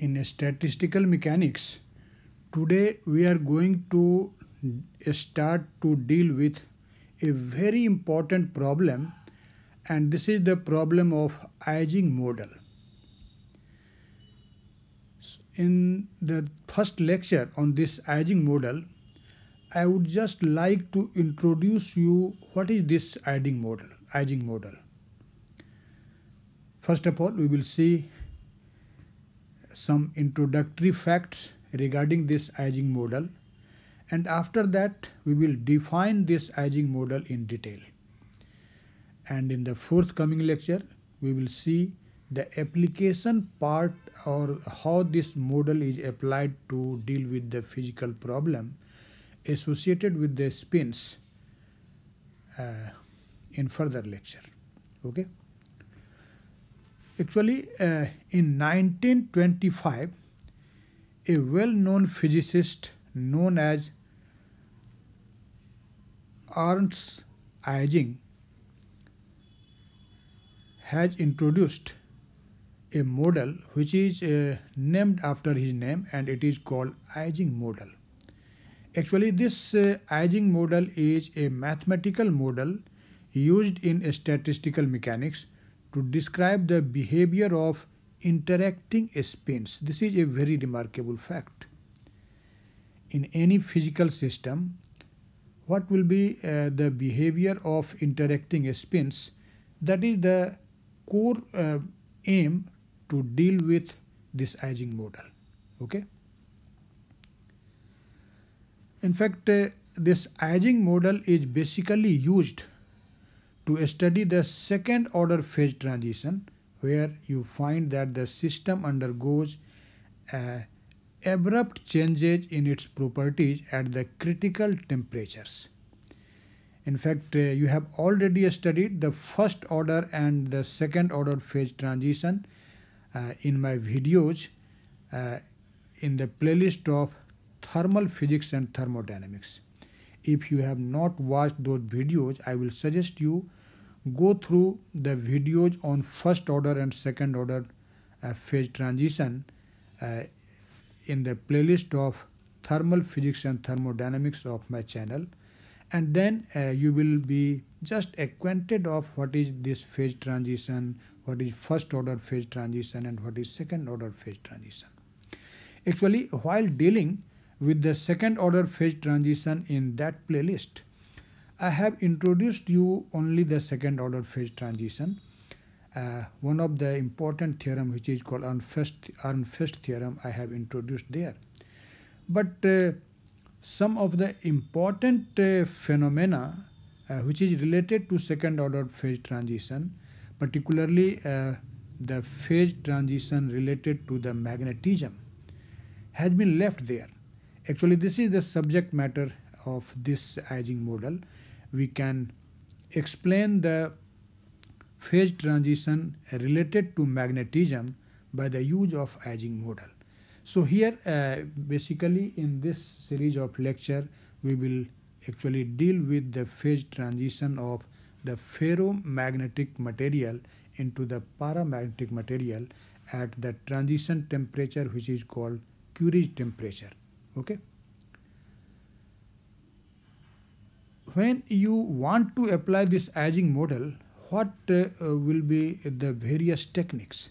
in statistical mechanics. Today we are going to start to deal with a very important problem, and this is the problem of Ising model. In the first lecture on this Ising model, I would just like to introduce you what is this Ising model. First of all, we will see some introductory facts regarding this Ising model, and after that we will define this Ising model in detail. And in the forthcoming lecture we will see the application part, or how this model is applied to deal with the physical problem associated with the spins in further lecture. Okay. Actually, in 1925, a well-known physicist known as Ernst Ising has introduced a model which is named after his name, and it is called Ising model. Actually, this Ising model is a mathematical model used in statistical mechanics to describe the behavior of interacting spins. This is a very remarkable fact. In any physical system, what will be the behavior of interacting spins? That is the core aim to deal with this Ising model. Okay. In fact, this Ising model is basically used to study the second order phase transition, where you find that the system undergoes abrupt changes in its properties at the critical temperatures. In fact, you have already studied the first order and the second order phase transition in my videos in the playlist of thermal physics and thermodynamics. If you have not watched those videos, I will suggest you go through the videos on first order and second order phase transition in the playlist of thermal physics and thermodynamics of my channel, and then you will be just acquainted of what is this phase transition, what is first order phase transition, and what is second order phase transition. Actually, while dealing with the second order phase transition in that playlist, I have introduced you only the second order phase transition. One of the important theorem, which is called Arnfest theorem, I have introduced there. But some of the important phenomena which is related to second order phase transition, particularly the phase transition related to the magnetism, has been left there. Actually, this is the subject matter of this Ising model. We can explain the phase transition related to magnetism by the use of Ising model. So here basically in this series of lecture we will actually deal with the phase transition of the ferromagnetic material into the paramagnetic material at the transition temperature, which is called Curie temperature. Okay. When you want to apply this Ising model, what will be the various techniques?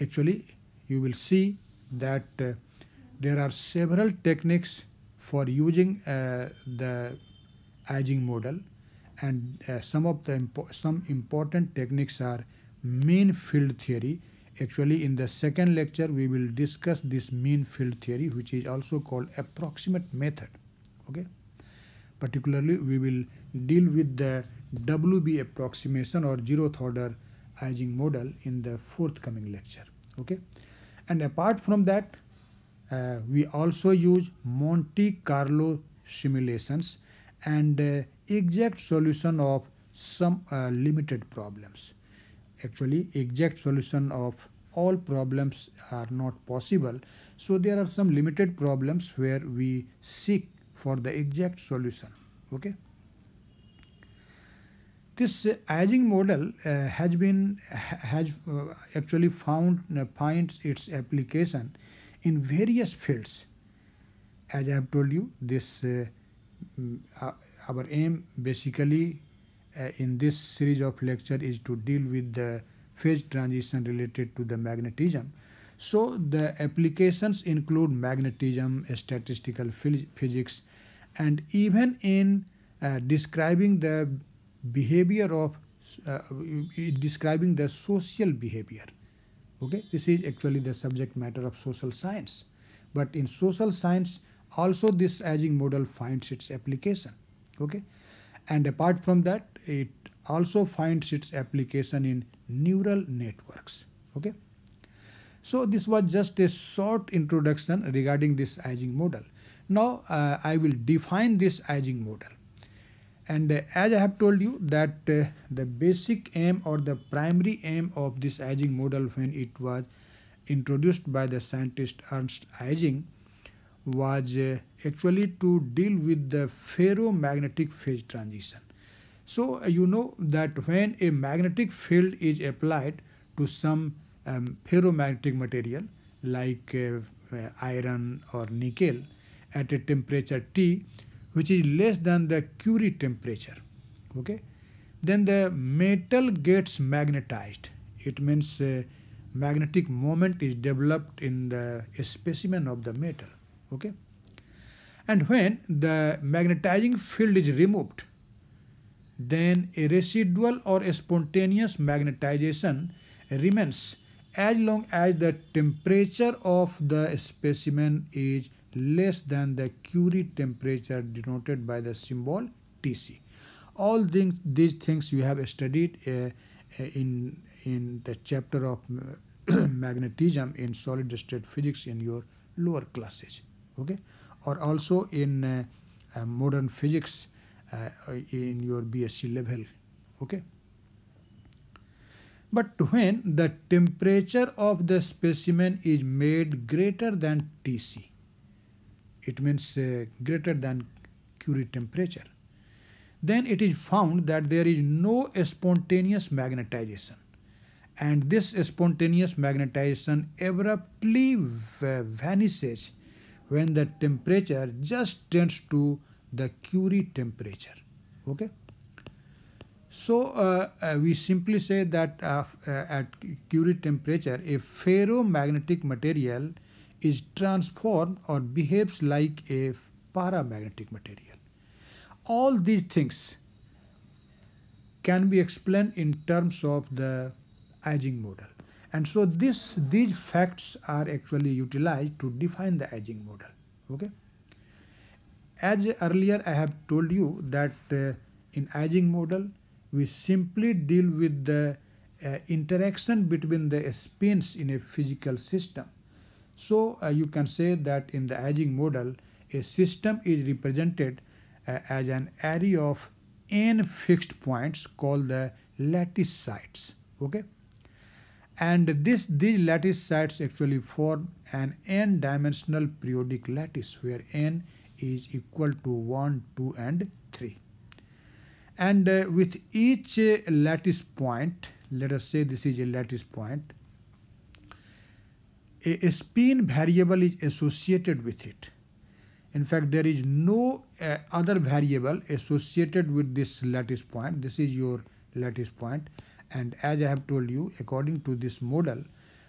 Actually, you will see that there are several techniques for using the Ising model, and some important techniques are mean field theory. Actually, in the second lecture we will discuss this mean field theory, which is also called approximate method. Okay. Particularly, we will deal with the WB approximation or zeroth order Ising model in the forthcoming lecture. Okay, and apart from that, we also use Monte Carlo simulations and exact solution of some limited problems. Actually, exact solution of all problems are not possible, so there are some limited problems where we seek for the exact solution. Okay. This Ising model has actually finds its application in various fields. As I have told you, this our aim basically in this series of lecture is to deal with the phase transition related to the magnetism. So the applications include magnetism, statistical physics, and even in describing the behavior of describing the social behavior. Okay, this is actually the subject matter of social science, but in social science also this Ising model finds its application. Okay, and apart from that, it also finds its application in neural networks. Okay, so this was just a short introduction regarding this Ising model. Now I will define this Ising model. And as I have told you that the basic aim or the primary aim of this Ising model when it was introduced by the scientist Ernst Ising was actually to deal with the ferromagnetic phase transition. So you know that when a magnetic field is applied to some ferromagnetic material like iron or nickel at a temperature T, which is less than the Curie temperature, okay, then the metal gets magnetized. It means magnetic moment is developed in the specimen of the metal, okay. And when the magnetizing field is removed, then a residual or a spontaneous magnetization remains as long as the temperature of the specimen is less than the Curie temperature, denoted by the symbol Tc. All these things you have studied in the chapter of magnetism in solid state physics in your lower classes, okay, or also in modern physics in your BSc level, okay. But when the temperature of the specimen is made greater than Tc, it means greater than Curie temperature, then it is found that there is no spontaneous magnetization, and this spontaneous magnetization abruptly vanishes when the temperature just tends to the Curie temperature, okay. So we simply say that at Curie temperature a ferromagnetic material is transformed or behaves like a paramagnetic material. All these things can be explained in terms of the Ising model, and so these facts are actually utilized to define the Ising model. Okay, as earlier I have told you that in Ising model we simply deal with the interaction between the spins in a physical system. So you can say that in the Ising model, a system is represented as an array of n fixed points called the lattice sites, okay. And these lattice sites actually form an n-dimensional periodic lattice where n is equal to 1, 2 and 3. And with each lattice point, let us say this is a lattice point, a spin variable is associated with it. In fact, there is no other variable associated with this lattice point. This is your lattice point, and as I have told you, according to this model,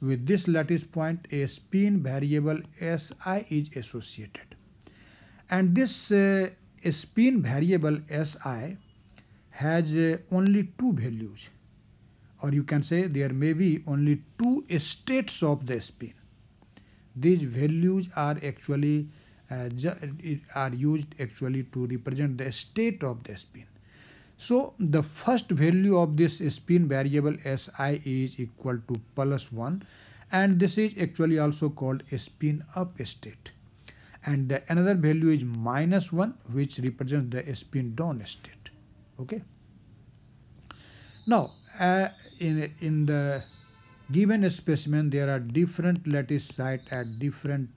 with this lattice point a spin variable Si is associated, and this spin variable Si has only two values, or you can say there may be only two states of the spin. These values are actually used to represent the state of the spin. So the first value of this spin variable Si is equal to +1, and this is actually also called a spin up state. And the another value is -1, which represents the spin down state. Okay. Now in the given specimen there are different lattice sites at different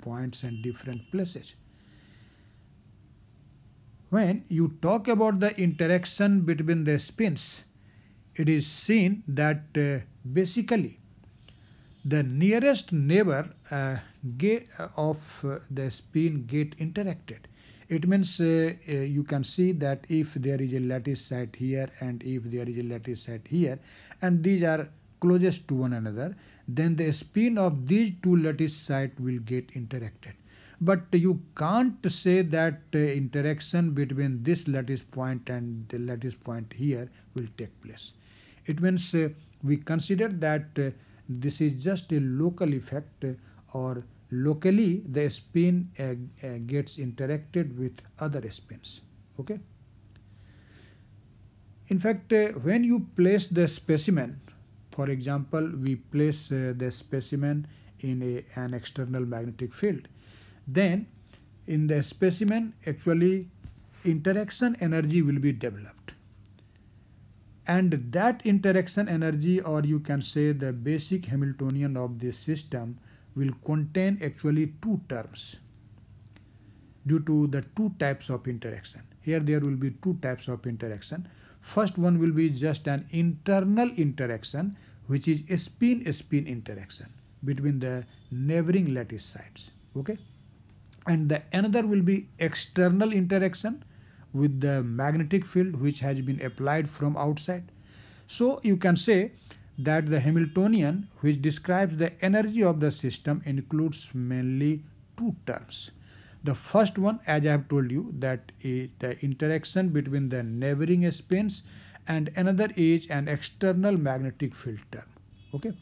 points and different places. When you talk about the interaction between the spins, it is seen that basically the nearest neighbor of the spin get interacted. It means you can see that if there is a lattice site here and if there is a lattice site here, and these are closest to one another, then the spin of these two lattice sites will get interacted. But you can't say that interaction between this lattice point and the lattice point here will take place. It means we consider that this is just a local effect, or locally the spin gets interacted with other spins. Okay. In fact, when you place the specimen, for example, we place the specimen in an external magnetic field, then in the specimen actually interaction energy will be developed, and that interaction energy, or you can say the basic Hamiltonian of this system, will contain actually two terms due to the two types of interaction. Here there will be two types of interaction. First one will be just an internal interaction, which is a spin-spin interaction between the neighboring lattice sites. Okay. And the another will be external interaction with the magnetic field which has been applied from outside. So you can say that the Hamiltonian, which describes the energy of the system, includes mainly two terms. The first one, as I have told you, that is the interaction between the neighboring spins, and another is an external magnetic field term. Okay.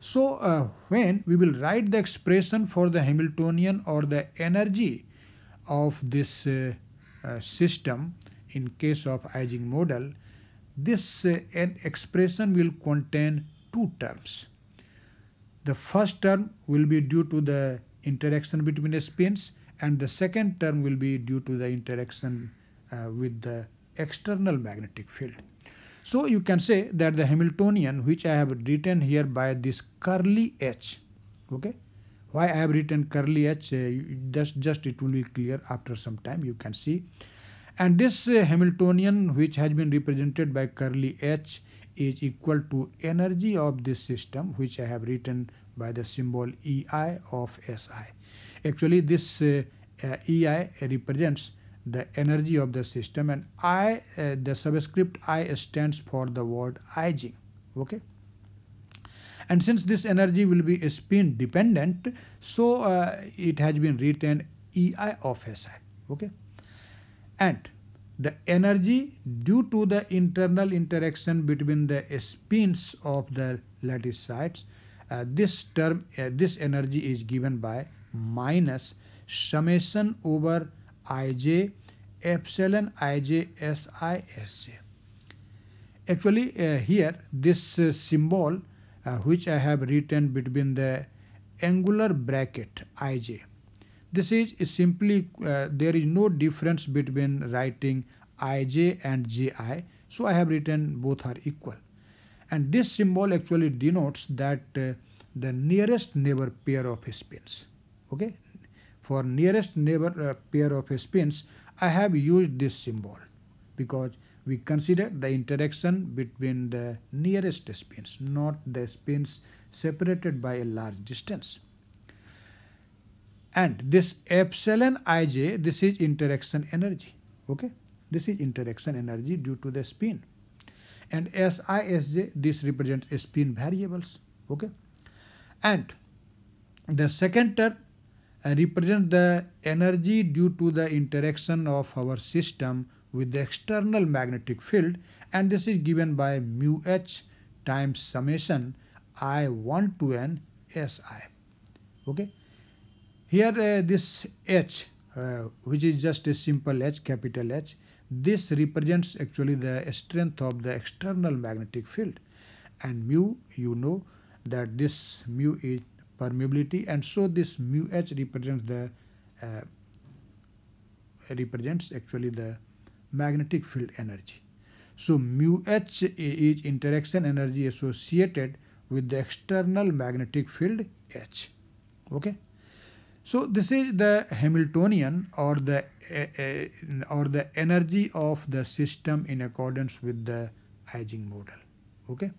So when we will write the expression for the Hamiltonian or the energy of this system in case of Ising model, this expression will contain two terms. The first term will be due to the interaction between the spins, and the second term will be due to the interaction with the external magnetic field. So you can say that the Hamiltonian, which I have written here by this curly H, okay. Why I have written curly H, just it will be clear after some time, you can see. And this Hamiltonian, which has been represented by curly H, is equal to energy of this system, which I have written by the symbol EI of SI. Actually this EI represents the energy of the system, and I the subscript I stands for the word Ising. Okay. And since this energy will be spin dependent, so it has been written EI of SI. Okay. And the energy due to the internal interaction between the spins of the lattice sites, this term, this energy is given by minus summation over Ij epsilon Ij Si Sj. Actually here this symbol which I have written between the angular bracket Ij, this is simply there is no difference between writing Ij and Ji, so I have written both are equal. And this symbol actually denotes that the nearest neighbor pair of spins. Okay. For nearest neighbor pair of spins, I have used this symbol because we consider the interaction between the nearest spins, not the spins separated by a large distance. And this epsilon Ij, this is interaction energy. Okay, this is interaction energy due to the spin. And Si Sj, this represents spin variables. Okay, and the second term represent the energy due to the interaction of our system with the external magnetic field, and this is given by mu h times summation I1 to n Si. Okay. Here this H, which is just a simple H, capital H, this represents actually the strength of the external magnetic field, and mu, you know that this mu is permeability, and so this mu h represents the actually the magnetic field energy. So mu h is interaction energy associated with the external magnetic field H. Okay. So this is the Hamiltonian, or the energy of the system in accordance with the Ising model. Okay,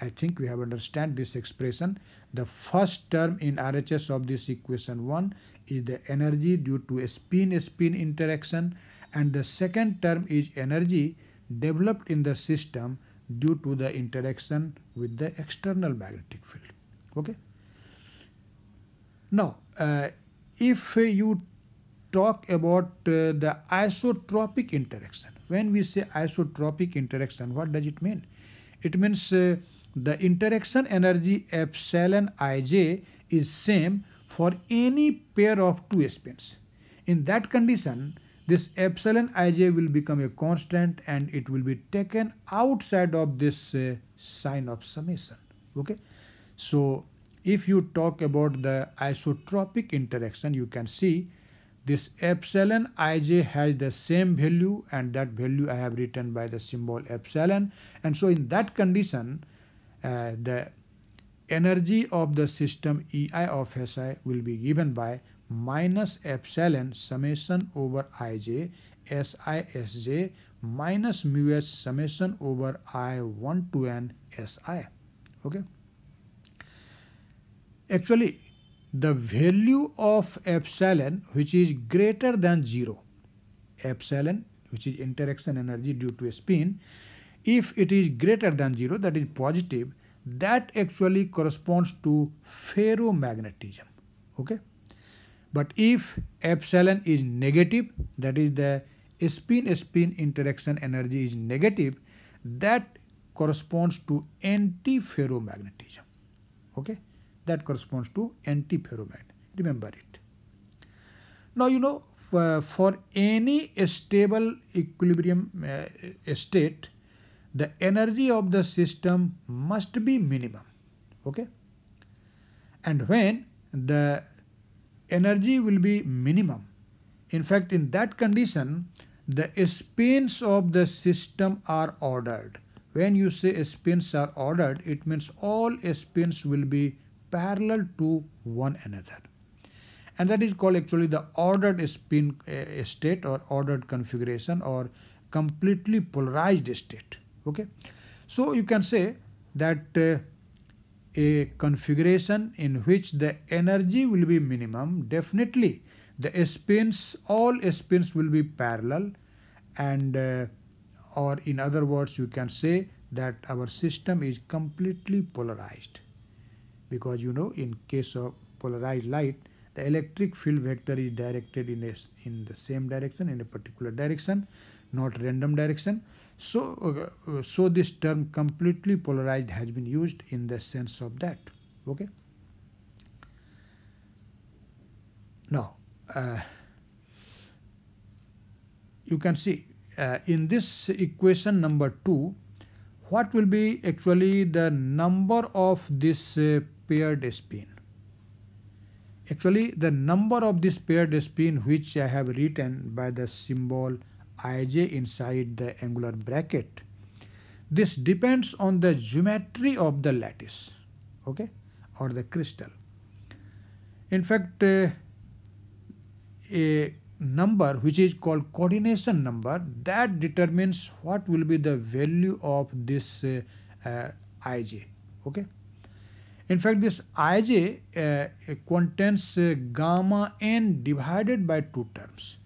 I think we have understand this expression. The first term in RHS of this equation 1 is the energy due to a spin-spin interaction, and the second term is energy developed in the system due to the interaction with the external magnetic field. Okay. Now, if you talk about the isotropic interaction, when we say isotropic interaction, what does it mean? It means the interaction energy epsilon ij is same for any pair of two spins. In that condition, this epsilon ij will become a constant and it will be taken outside of this sign of summation. Okay, so if you talk about the isotropic interaction, you can see this epsilon ij has the same value, and that value I have written by the symbol epsilon. And so in that condition, the energy of the system EI of SI will be given by minus epsilon summation over ij SI SJ minus mu s summation over I1 to n SI. Okay. Actually, the value of epsilon which is greater than 0, epsilon which is interaction energy due to a spin, if it is greater than 0, that is positive, that actually corresponds to ferromagnetism. Okay, but if epsilon is negative, that is the spin-spin interaction energy is negative, that corresponds to anti-ferromagnetism. Okay, that corresponds to anti-ferromagnetism. Remember it. Now you know, for any stable equilibrium state, the energy of the system must be minimum. Okay, and when the energy will be minimum, in fact, in that condition, the spins of the system are ordered. When you say spins are ordered, it means all spins will be parallel to one another, and that is called actually the ordered spin state, or ordered configuration, or completely polarized state. Okay, so you can say that a configuration in which the energy will be minimum, definitely the spins, all spins will be parallel, and or in other words you can say that our system is completely polarized, because you know, in case of polarized light, the electric field vector is directed in the same direction, in a particular direction, not random direction. So, this term completely polarized has been used in the sense of that. Okay. Now, you can see in this equation number 2, what will be actually the number of this paired spin. Actually, the number of this paired spin, which I have written by the symbol ij inside the angular bracket, this depends on the geometry of the lattice, okay, or the crystal. In fact, a number which is called coordination number, that determines what will be the value of this ij. Okay, in fact, this ij contains gamma n divided by two terms,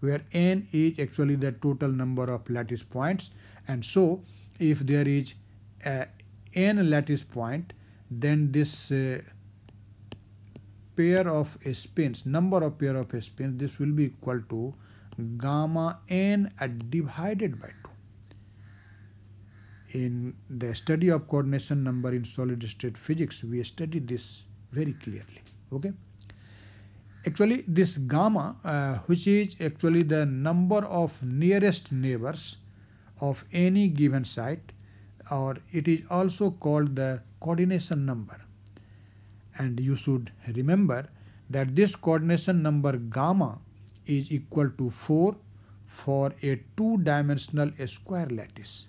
where n is actually the total number of lattice points. And so if there is n lattice point, then this pair of spins, number of pair of spins, this will be equal to gamma n divided by 2. In the study of coordination number in solid state physics, we study this very clearly. Okay. Actually, this gamma, which is actually the number of nearest neighbors of any given site, or it is also called the coordination number. And you should remember that this coordination number gamma is equal to 4 for a two-dimensional square lattice,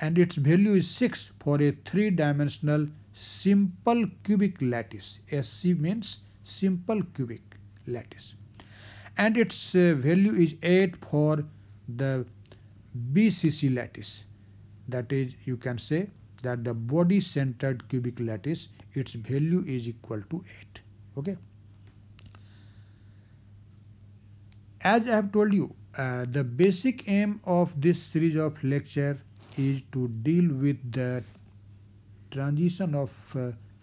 and its value is 6 for a three-dimensional simple cubic lattice. SC means simple cubic lattice, and its value is 8 for the BCC lattice, that is, you can say that the body centered cubic lattice, its value is equal to 8. Okay. As I have told you, the basic aim of this series of lecture is to deal with the transition of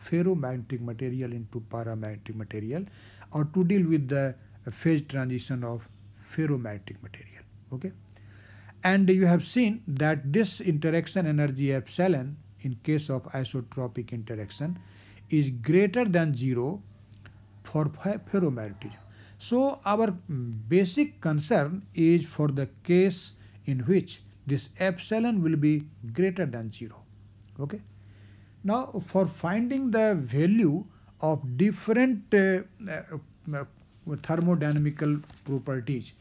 ferromagnetic material into paramagnetic material, or to deal with the phase transition of ferromagnetic material. Okay. And you have seen that this interaction energy epsilon in case of isotropic interaction is greater than 0 for ferromagnetism. So our basic concern is for the case in which this epsilon will be greater than 0. Okay. Now for finding the value of different thermodynamical properties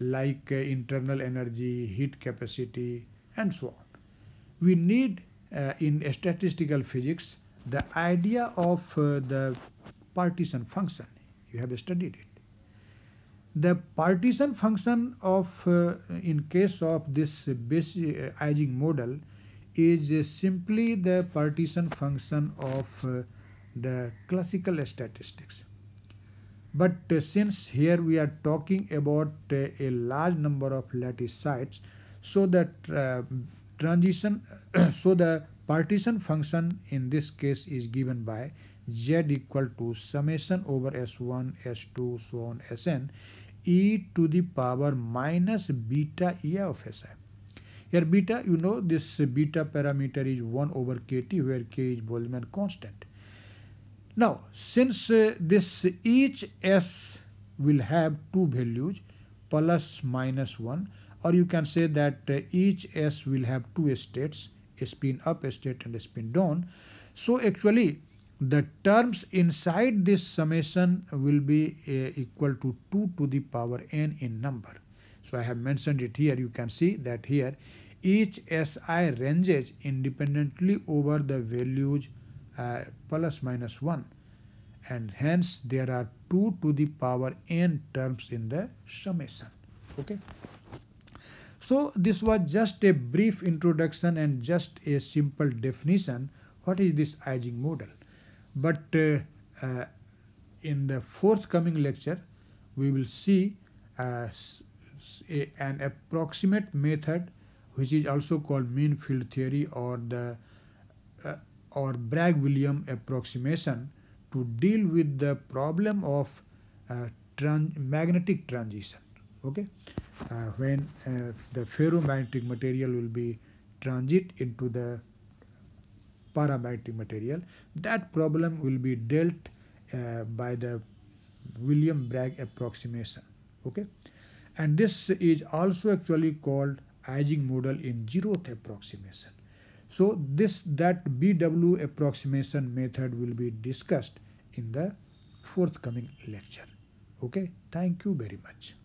like internal energy, heat capacity and so on, we need in statistical physics the idea of the partition function. You have studied it. The partition function of in case of this basic Ising model is simply the partition function of the classical statistics. But since here we are talking about a large number of lattice sites, so that the partition function in this case is given by z equal to summation over s1, s2, so on, sn, e to the power minus beta e of si. Here beta, you know, this beta parameter is 1 over kt, where k is Boltzmann constant. Now, since this each s will have two values, plus minus 1, or you can say that each s will have two states, a spin up state and a spin down. So actually the terms inside this summation will be equal to 2 to the power n in number. So I have mentioned it here. You can see that here each si ranges independently over the values plus minus 1, and hence there are 2 to the power n terms in the summation. Okay. So this was just a brief introduction and just a simple definition what is this Ising model. But in the forthcoming lecture we will see an approximate method, which is also called mean field theory or the Bragg-Williams approximation, to deal with the problem of magnetic transition. Okay, when the ferromagnetic material will be transit into the paramagnetic material, that problem will be dealt by the Williams-Bragg approximation. Okay, and this is also actually called Ising model in zeroth approximation. So that BW approximation method will be discussed in the forthcoming lecture. Okay, thank you very much.